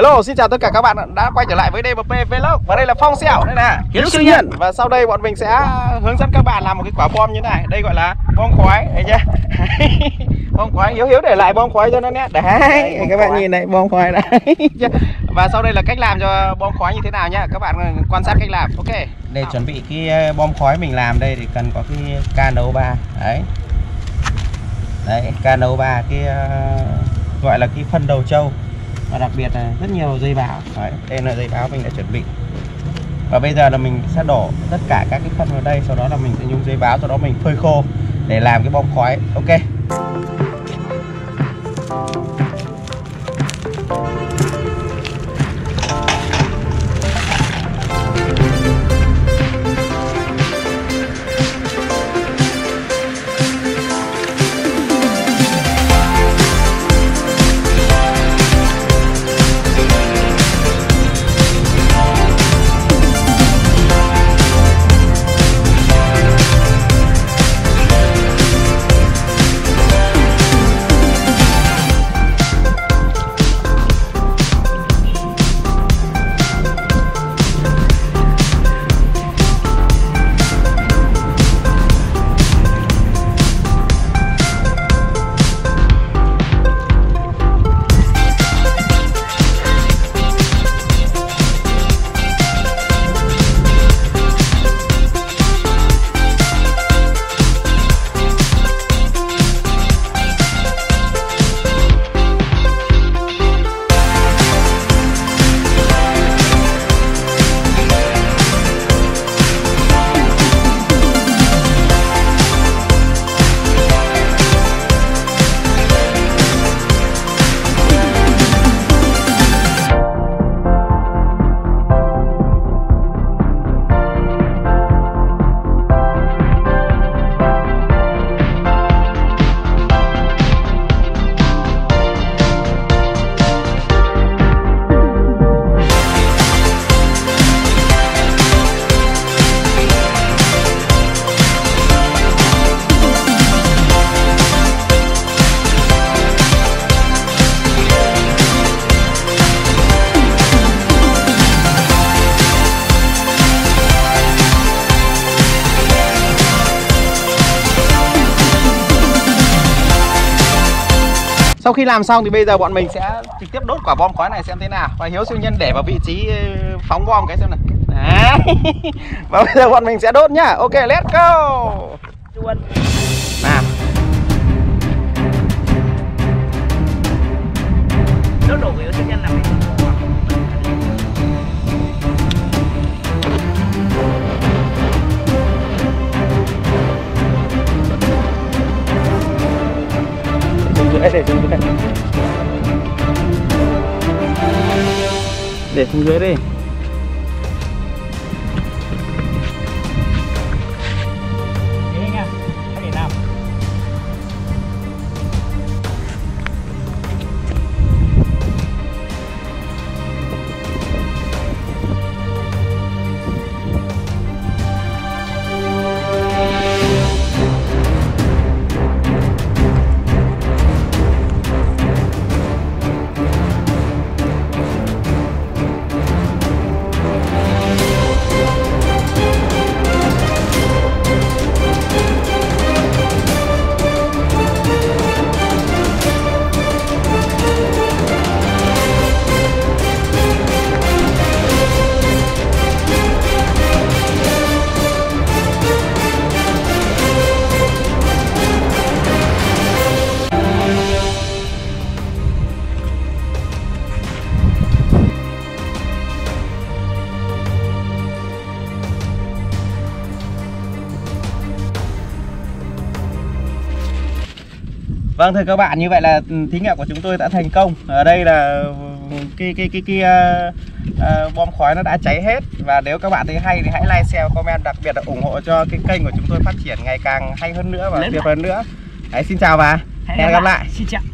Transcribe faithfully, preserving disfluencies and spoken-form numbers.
Hello, xin chào tất cả các bạn đã quay trở lại với đê em pê Vlogs. Và đây là Phong Sẹo, đây là Hiếu Siêu Nhân. Và sau đây bọn mình sẽ hướng dẫn các bạn làm một cái quả bom như thế này. Đây gọi là bom khói, thấy chưa? Bom khói, Hiếu Hiếu để lại bom khói cho nó nét. Đấy, đấy các bạn khói. Nhìn này, bom khói đấy. Và sau đây là cách làm cho bom khói như thế nào nhá. Các bạn quan sát cách làm. Ok. Để à. chuẩn bị cái bom khói mình làm đây thì cần có cái K N O ba. Đấy. Đấy, K N O ba cái uh, gọi là cái phân đầu trâu. Và đặc biệt là rất nhiều dây báo. Đấy, đây là dây báo mình đã chuẩn bị. Và bây giờ là mình sẽ đổ tất cả các cái phân vào đây. Sau đó là mình sẽ dùng dây báo, sau đó mình phơi khô để làm cái bom khói. Ok. Sau khi làm xong thì bây giờ bọn mình sẽ trực tiếp đốt quả bom khói này xem thế nào. Và Hiếu Siêu Nhân để vào vị trí phóng bom cái xem này. Đấy. Và bây giờ bọn mình sẽ đốt nhá. Ok, let's go. Nào. Đốt đổ Hiếu Siêu Nhân làm đi. Để xuống dưới, để xuống dưới đi. Thế nha, để nào. Vâng thưa các bạn, như vậy là thí nghiệm của chúng tôi đã thành công. Ở đây là cái cái cái, cái uh, uh, bom khói nó đã cháy hết. Và nếu các bạn thấy hay thì hãy like, share, comment, đặc biệt là ủng hộ cho cái kênh của chúng tôi phát triển ngày càng hay hơn nữa và tuyệt hơn nữa. Đấy, xin chào và hẹn gặp lại. Xin chào.